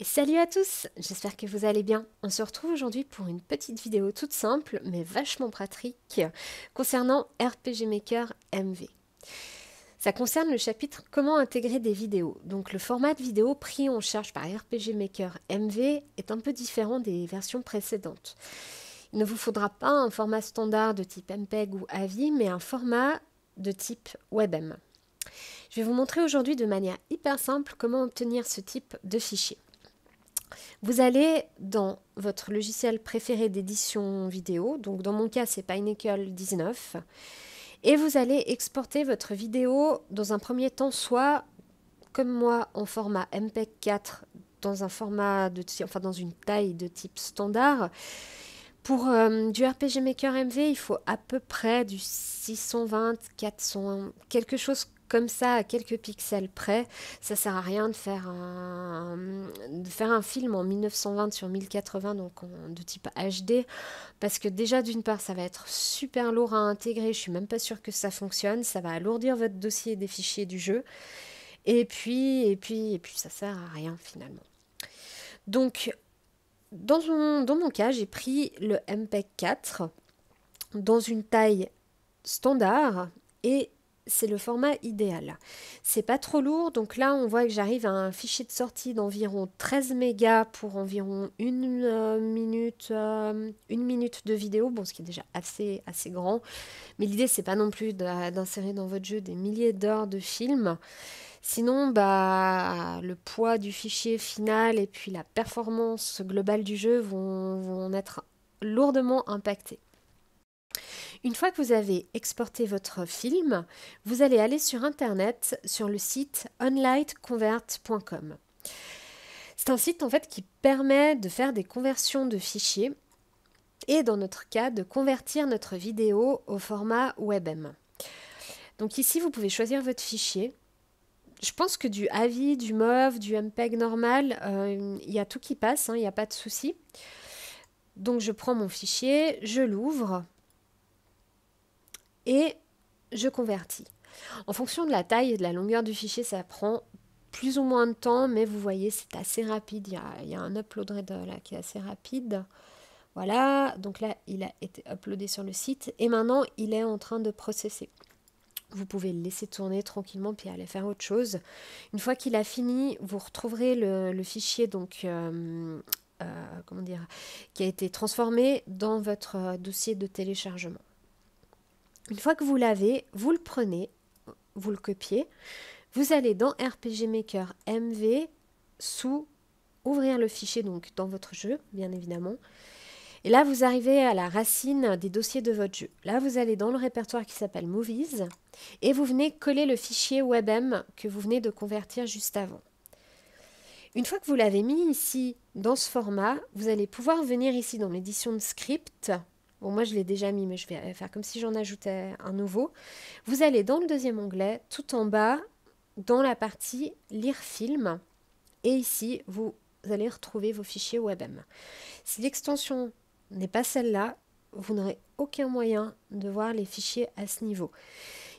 Et salut à tous, j'espère que vous allez bien. On se retrouve aujourd'hui pour une petite vidéo toute simple mais vachement pratique concernant RPG Maker MV. Ça concerne le chapitre comment intégrer des vidéos. Donc le format de vidéo pris en charge par RPG Maker MV est un peu différent des versions précédentes. Il ne vous faudra pas un format standard de type MPEG ou AVI mais un format de type WebM. Je vais vous montrer aujourd'hui de manière hyper simple comment obtenir ce type de fichier. Vous allez dans votre logiciel préféré d'édition vidéo, donc dans mon cas c'est Pinnacle 19, et vous allez exporter votre vidéo dans un premier temps, soit comme moi en format MPEG 4, dans un format dans une taille de type standard. Pour du RPG Maker MV, il faut à peu près du 620, 400, quelque chose comme ça, à quelques pixels près. Ça sert à rien de faire un film en 1920 sur 1080, donc de type HD, parce que déjà d'une part ça va être super lourd à intégrer, je suis même pas sûre que ça fonctionne, ça va alourdir votre dossier des fichiers du jeu, et puis ça sert à rien finalement. Donc dans mon cas, j'ai pris le MPEG 4 dans une taille standard et c'est le format idéal. C'est pas trop lourd, donc là on voit que j'arrive à un fichier de sortie d'environ 13 mégas pour environ une minute de vidéo, bon, ce qui est déjà assez grand, mais l'idée c'est pas non plus d'insérer dans votre jeu des milliers d'heures de films, sinon bah, le poids du fichier final et puis la performance globale du jeu vont être lourdement impactés. Une fois que vous avez exporté votre film, vous allez aller sur internet, sur le site online-convert.com. C'est un site en fait qui permet de faire des conversions de fichiers et dans notre cas de convertir notre vidéo au format WebM. Donc ici vous pouvez choisir votre fichier. Je pense que du AVI, du MOV, du MPEG normal, il y a tout qui passe, hein, il n'y a pas de souci. Donc je prends mon fichier, je l'ouvre et je convertis. En fonction de la taille et de la longueur du fichier, ça prend plus ou moins de temps, mais vous voyez, c'est assez rapide. Il y a un upload là qui est assez rapide. Voilà, donc là, il a été uploadé sur le site, et maintenant, il est en train de processer. Vous pouvez le laisser tourner tranquillement, puis aller faire autre chose. Une fois qu'il a fini, vous retrouverez le fichier, donc, comment dire, qui a été transformé dans votre dossier de téléchargement. Une fois que vous l'avez, vous le prenez, vous le copiez, vous allez dans RPG Maker MV sous ouvrir le fichier, donc dans votre jeu, bien évidemment. Et là, vous arrivez à la racine des dossiers de votre jeu. Là, vous allez dans le répertoire qui s'appelle Movies et vous venez coller le fichier WebM que vous venez de convertir juste avant. Une fois que vous l'avez mis ici dans ce format, vous allez pouvoir venir ici dans l'édition de script. Bon, moi je l'ai déjà mis, mais je vais faire comme si j'en ajoutais un nouveau. Vous allez dans le deuxième onglet, tout en bas, dans la partie lire film. Et ici, vous allez retrouver vos fichiers WebM. Si l'extension n'est pas celle-là, vous n'aurez aucun moyen de voir les fichiers à ce niveau.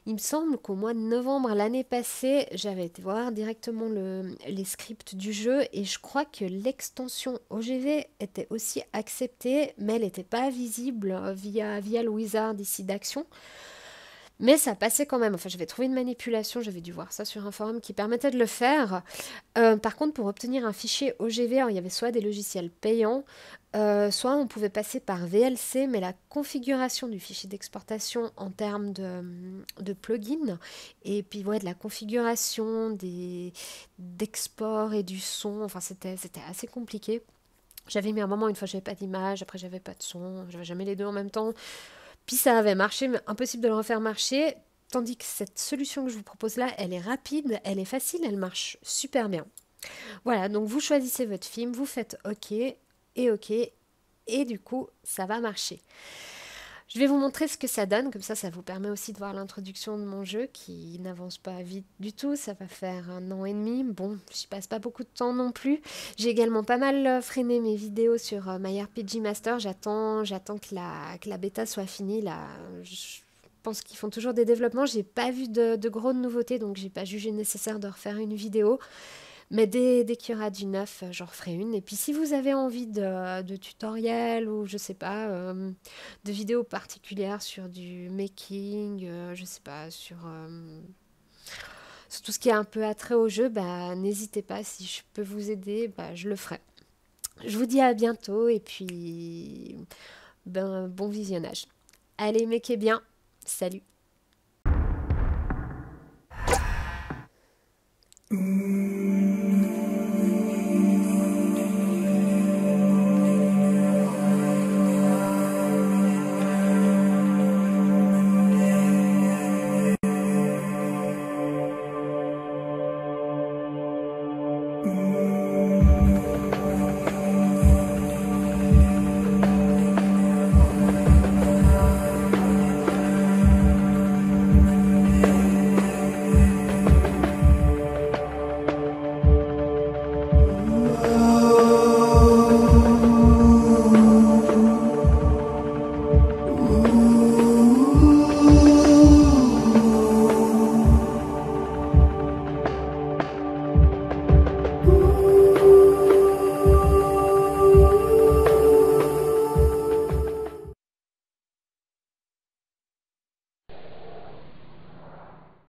Il me semble qu'au mois de novembre l'année passée, j'avais été voir directement les scripts du jeu et je crois que l'extension OGV était aussi acceptée, mais elle n'était pas visible via le wizard ici d'action. Mais ça passait quand même. Enfin, j'avais trouvé une manipulation, j'avais dû voir ça sur un forum qui permettait de le faire. Par contre, pour obtenir un fichier OGV, alors, il y avait soit des logiciels payants, soit on pouvait passer par VLC, mais la configuration du fichier d'exportation en termes de plugins, et puis ouais, de la configuration d'export et du son, enfin, c'était assez compliqué. J'avais mis un moment, une fois, j'avais pas d'image, après, j'avais pas de son, j'avais jamais les deux en même temps. Puis ça avait marché, mais impossible de le refaire marcher, tandis que cette solution que je vous propose là, elle est rapide, elle est facile, elle marche super bien. Voilà, donc vous choisissez votre film, vous faites OK, et du coup, ça va marcher. Je vais vous montrer ce que ça donne, comme ça, ça vous permet aussi de voir l'introduction de mon jeu, qui n'avance pas vite du tout, ça va faire 1 an et demi, bon, j'y passe pas beaucoup de temps non plus. J'ai également pas mal freiné mes vidéos sur MyRPG Master, j'attends que la bêta soit finie, là, je pense qu'ils font toujours des développements, j'ai pas vu de grosses nouveautés, donc j'ai pas jugé nécessaire de refaire une vidéo. Mais dès qu'il y aura du neuf, j'en referai une. Et puis si vous avez envie de tutoriels ou je sais pas, de vidéos particulières sur du making, je sais pas, sur tout ce qui est un peu attrait au jeu, bah, n'hésitez pas, si je peux vous aider, bah, je le ferai. Je vous dis à bientôt et puis ben, bon visionnage. Allez, makez bien, salut.